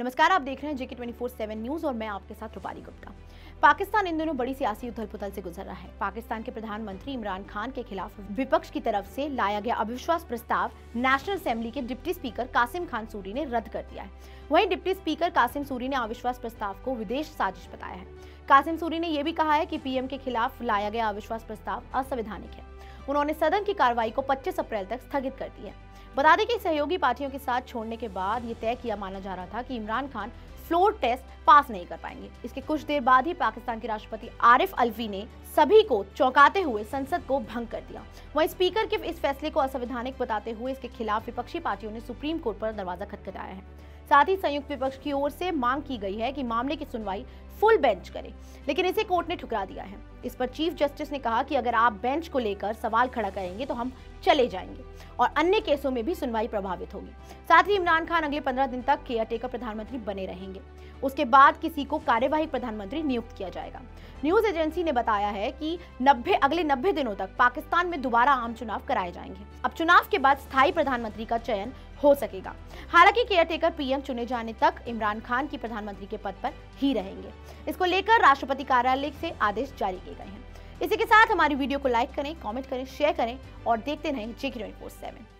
नमस्कार, आप देख रहे हैं JK24x7 न्यूज़ और मैं आपके साथ रूपाली गुप्ता। पाकिस्तान इन दिनों बड़ी सियासी उथल-पुथल से गुजर रहा है। पाकिस्तान के प्रधानमंत्री इमरान खान के खिलाफ विपक्ष की तरफ से लाया गया अविश्वास प्रस्ताव नेशनल असेंबली के डिप्टी स्पीकर कासिम खान सूरी ने रद्द कर दिया है। वहीं डिप्टी स्पीकर कासिम सूरी ने अविश्वास प्रस्ताव को विदेश साजिश बताया है। कासिम सूरी ने यह भी कहा है कि पीएम के खिलाफ लाया गया अविश्वास प्रस्ताव असंवैधानिक है। उन्होंने सदन की कार्रवाई को 25 अप्रैल तक स्थगित कर दी है। बता दें कि सहयोगी पार्टियों के साथ छोड़ने के बाद ये तय किया माना जा रहा था कि Imran Khan floor test pass नहीं कर पाएंगे। इसके कुछ देर बाद ही पाकिस्तान के राष्ट्रपति आरिफ अल्वी ने सभी को चौंकाते हुए संसद को भंग कर दिया। वहीं स्पीकर के इस फैसले को असंवैधानिक बताते हुए इसके खिलाफ विपक्षी पार्टियों ने सुप्रीम कोर्ट पर दरवाजा खटखटाया है। साथ ही संयुक्त विपक्ष की ओर से मांग की गई है कि मामले की सुनवाई फुल बेंच करे, लेकिन इसे कोर्ट ने ठुकरा दिया है। इस पर चीफ जस्टिस ने कहा कि अगर आप बेंच को लेकर सवाल खड़ा करेंगे तो हम चले जाएंगे और अन्य केसों में भी सुनवाई प्रभावित होगी। साथ ही इमरान खान अगले 15 दिन तक केयरटेकर प्रधानमंत्री बने रहेंगे, उसके बाद किसी को कार्यवाहक प्रधानमंत्री नियुक्त किया जाएगा। न्यूज एजेंसी ने बताया है कि अगले 90 दिनों तक पाकिस्तान में दोबारा आम चुनाव कराए जाएंगे। अब चुनाव के बाद स्थायी प्रधानमंत्री का चयन हो सकेगा। हालांकि केयरटेकर पीएम चुने जाने तक इमरान खान की प्रधानमंत्री के पद पर ही रहेंगे। इसको लेकर राष्ट्रपति कार्यालय से आदेश जारी किए गए हैं। इसी के साथ हमारी वीडियो को लाइक करें, कमेंट करें, शेयर करें और देखते रहें JK24x7।